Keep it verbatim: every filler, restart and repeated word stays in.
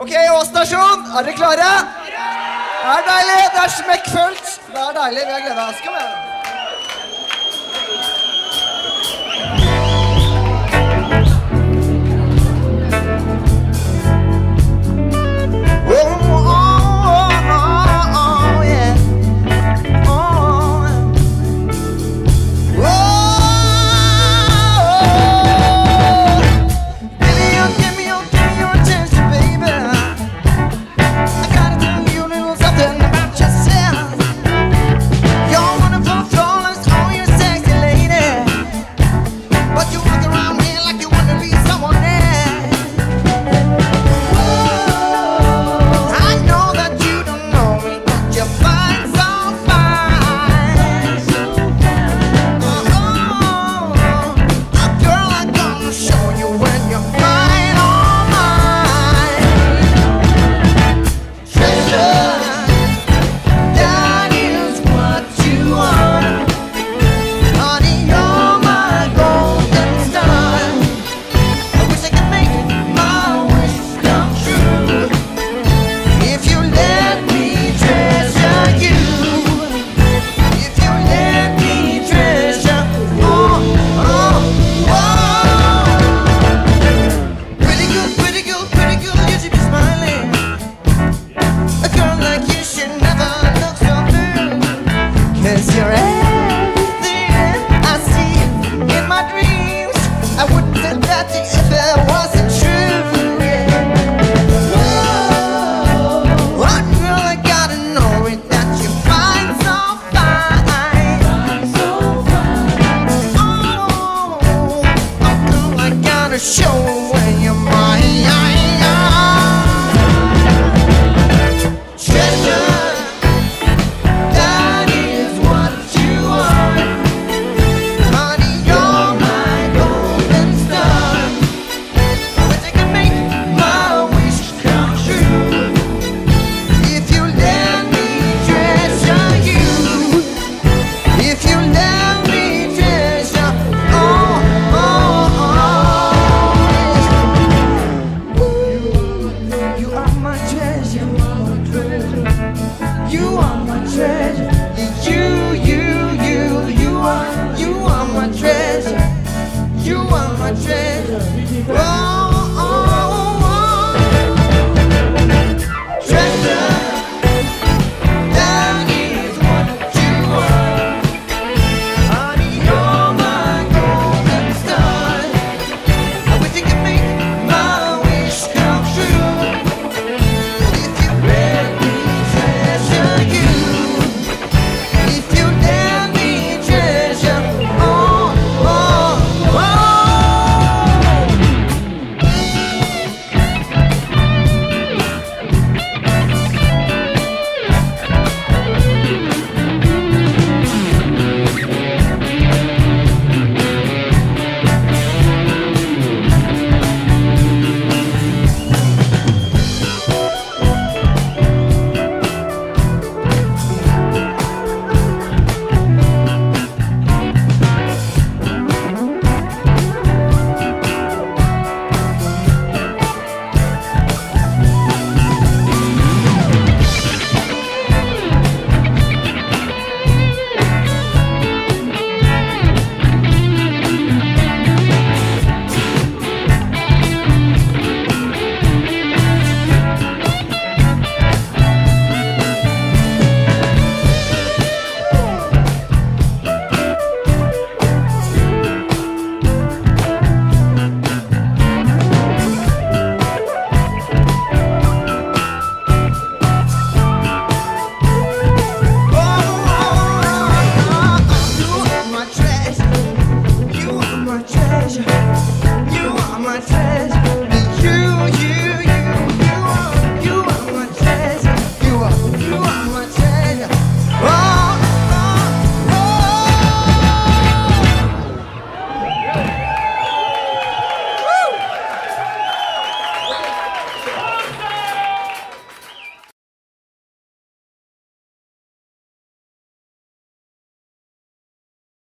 Ok, Ås Stasjon, er dere klare? Det er deilig, det er smekkfullt. Det er deilig, vi har gledet oss. Kom igjen. Show when you're mine. Treasure. You are my treasure. You, you, you, you are, you are my treasure. You are my treasure. Oh. You are my treasure. You are my treasure.